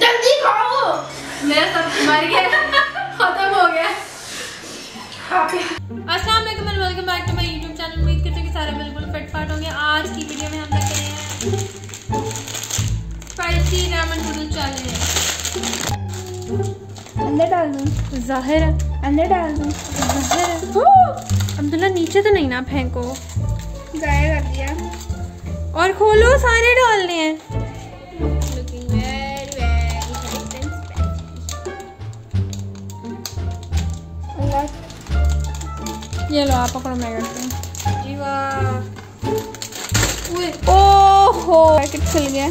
जल्दी खाओ। मेरा सब मर गया, खत्म हो गया। अस्सलाम वालेकुम, welcome back to my YouTube channel. उम्मीद करते हैं कि सारे बिल्कुल फिटफाट होंगे। आज की वीडियो में हम रखे हैं स्पाइसी रामेन नूडल चैलेंज। अंदर डाल दूं ज़ाहिर, अंदर डाल दूं ज़ाहिर। अब्दुल्ला नीचे तो नहीं ना फेंको, जाया कर दिया। और खोलो, सारे डालने हैं। ये लो आप पकड़ो, मैं करती हूँ। ओहो पैकेट खुल गया।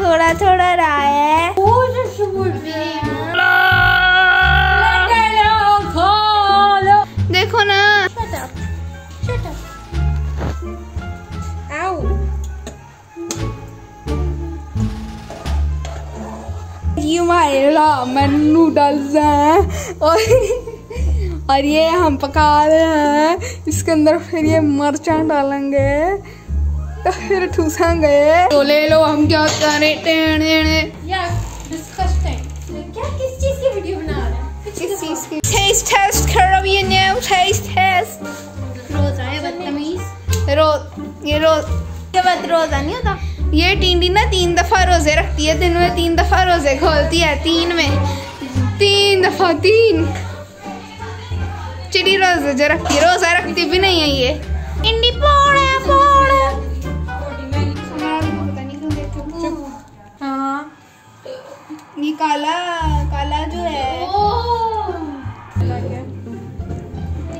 थोड़ा थोड़ा रहा है। देखो ना, ये हमारे रामेन नूडल्स हैं और ये हम पका रहे हैं। इसके अंदर फिर ये मिर्चा डालेंगे, फिर ठूसा गए तो ले लो। हम क्या कर रहे यार, क्या किस चीज की वीडियो बना रहे हैं? किस चीज की? टेस्ट टेस्ट करो, ये न्यू टेस्ट टेस्ट। रोजा है बदतमीज, रोजा नहीं होता। ये टींडी ना 3 दफा रोजे रखती है, दिन में 3 दफा रोजे खोलती है। 3 में 3 दफा 3 चिड़ी रोजे जो रखती है, रोजा रखती भी नहीं है ये। इंडी काला काला जो है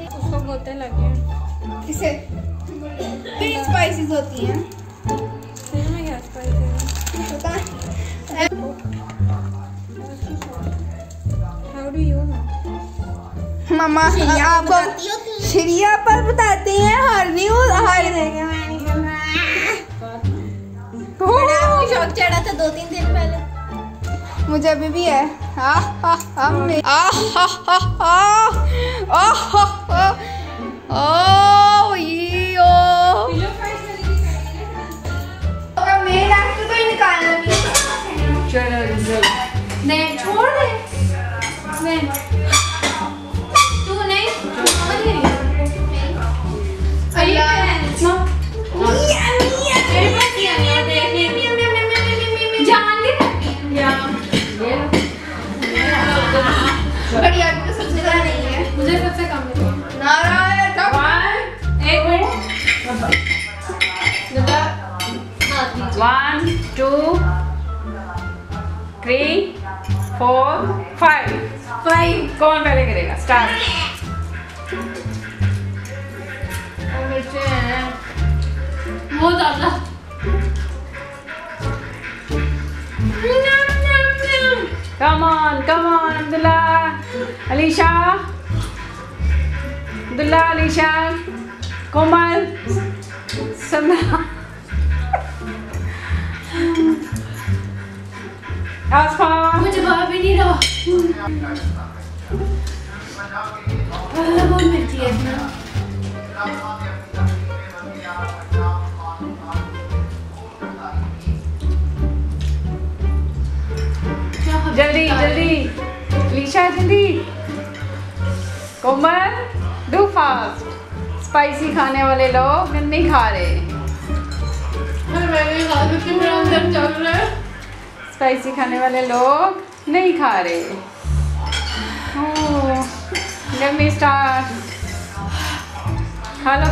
उसको बोलते लगे। इसे तीन स्पाइसेस होती हैं। में क्या स्पाइसेस पता है? हाउ डू यू मामा, आपको श्रिया पर बताते हैं हर न्यूज। हार देंगे, शौक चढ़ा था 2-3 दिन पहले, मुझे अभी भी है। नहीं छोड़ दे, तू नहीं कौन पहले करेगा स्टार्ट? वो ज्यादा कम ऑन अब्दुल्ला अलीशा कोमल सना आसमा। मुझे बाप ही नहीं रहा। जल्दी लीशा, जल्दी कोमल, डू फास्ट। स्पाइसी खाने वाले लोग नहीं खा रहे। स्पाइसी खाने वाले लोग नहीं खा रहे। Let me start. खा लो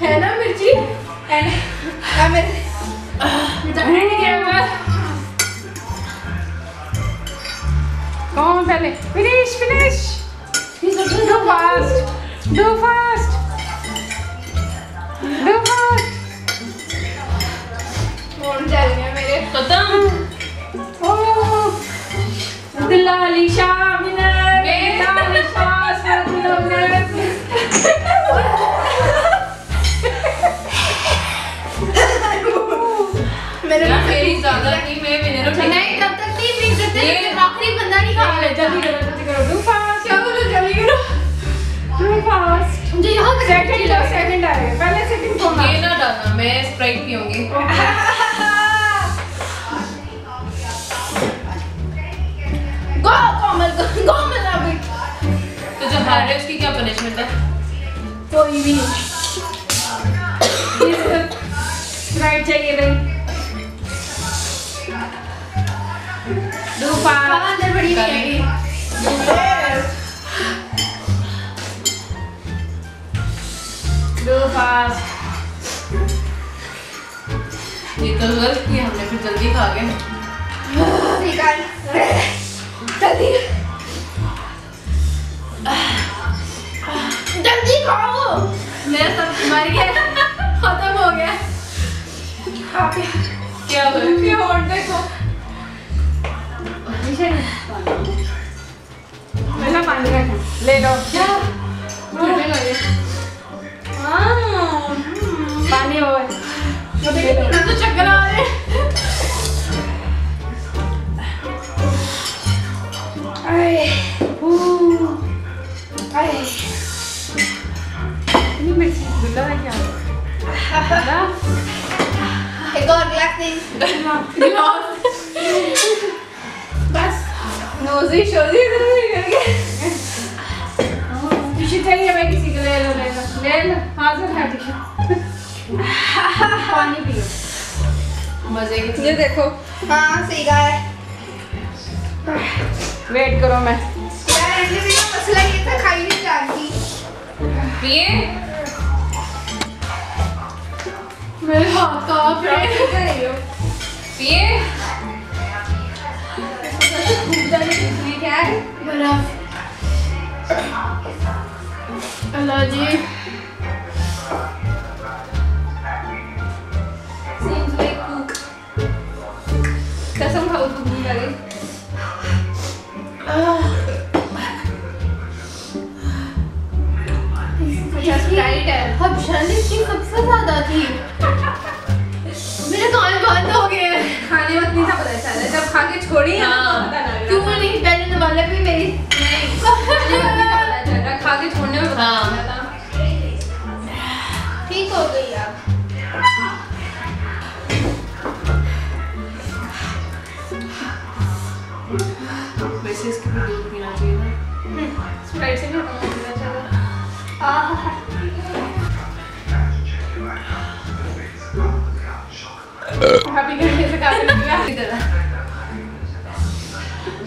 है ना मिर्ची कौन पहले? फिनिश सेकंड लो सेकंड आ रहे हैं, पहले सेकंड कौन है? ये ना डालना, मैं स्प्राइट पीऊंगी। गो कोमल, गो कोमल अभी। तो जो हार है उसकी क्या पनिशमेंट है? कोई भी नहीं। स्प्राइट चाहिए भाई। अंदर बड़ी ये तो गलत किया हमने, फिर जल्दी खा गए। जल्दी खाओ, मेरा सब मर गया, खत्म हो गया। क्या और देखो पहला पानी रखो, ले लो क्या पानी हो तो चक्कर आ रहे। एक और गिलास नहीं बस नोजी शोजी करके टिशू चाहिए मैं किसी के लिए ले लो हाजिर है टिशू। पानी पियो मजे के, ये देखो हाँ सही गा है। वेट करो मैं यार, इनमें मेरा मसला ये था खाई नहीं जा रही पिए, मेरे हाथ कांप रहे हो पिए। इसमें क्या है? बर्फ। अल्लाह जी कसम खाओ तुम भी लगे। स्प्राइट है। अब शायद इसकी सबसे ज्यादा थी। मेरे कान बंद हो गए हैं। खाने वक्त नहीं था पता चला, जब खा के छोड़ी है क्यों नहीं पहले नवाला भी मेरी नहीं पता खा के छोड़ने में। हाँ ठीक हो गई आप। वैसे इसके भी दूध पीना चाहिए ना, स्प्राइट से नहीं पीना चाहिए। हैप्पी करने से काफी लगा इधर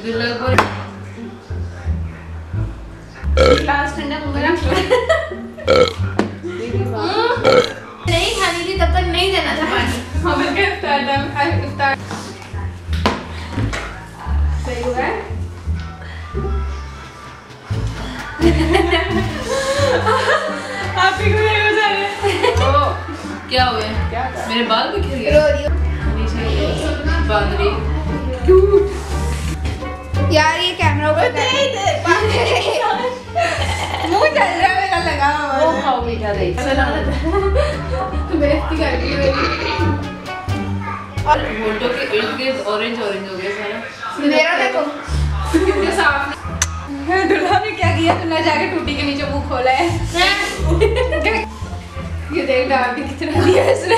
दिल को लास्ट ठंडा मुंगरा नहीं खाने की, तब तक नहीं देना था पानी। हमें क्या स्टार्ट हम खाए स्टार्ट सही हुआ आप ही को ये हो जा रहे ओ क्या हुआ क्या था? मेरे बाल भी खिल गए। रो रही हो बादरी क्यूट यार, ये कैमरा ऊपर मुंह चल रहा है मेरा लगा हुआ। वो खाओ मीठा दही तो बेइज्जती कर दी मेरी। और फोटो के इर्द गिर्द ऑरेंज ऑरेंज हो गया सारा मेरा, देखो कितने साफ। दुल्हा ने क्या किया, दुल्हा जाके टूटी के नीचे मुंह खोला है। ये देख डाल कितना दिया इसने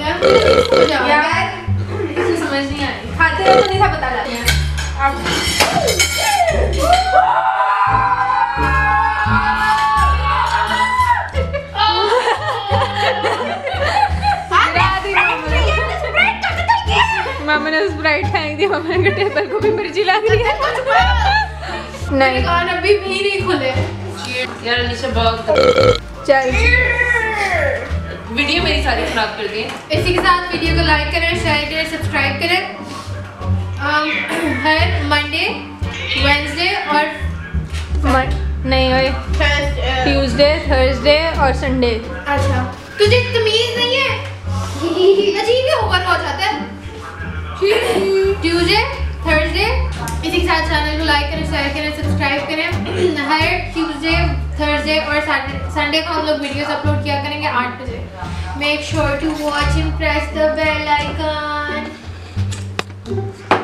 यार, इसे समझ नहीं आ रही। खाते रहो तो नहीं था पता लगता है। मामा ने स्प्राइट फेंक दी, मामा के टेबल को भी मिर्ची लग रही है। नहीं कान अभी भी नहीं खुले यार, नीचे भाग चल। वीडियो मेरी सारी खराब कर दी। इसी के साथ वीडियो को लाइक करें, शेयर करें, सब्सक्राइब करें। हर मंडे, वेडनेसडे और नहीं भाई ट्यूसडे, थर्सडे और संडे। अच्छा तुझे तमीज नहीं है, अजीब ही होकर हो जाता है। Tuesday Thursday. इसी के साथ चैनल को लाइक करें, शेयर करें, सब्सक्राइब करें। हर ट्यूसडे, थर्सडे और संडे को हम लोग वीडियोस अपलोड किया करेंगे 8 बजे। Make sure to watch and press the bell icon.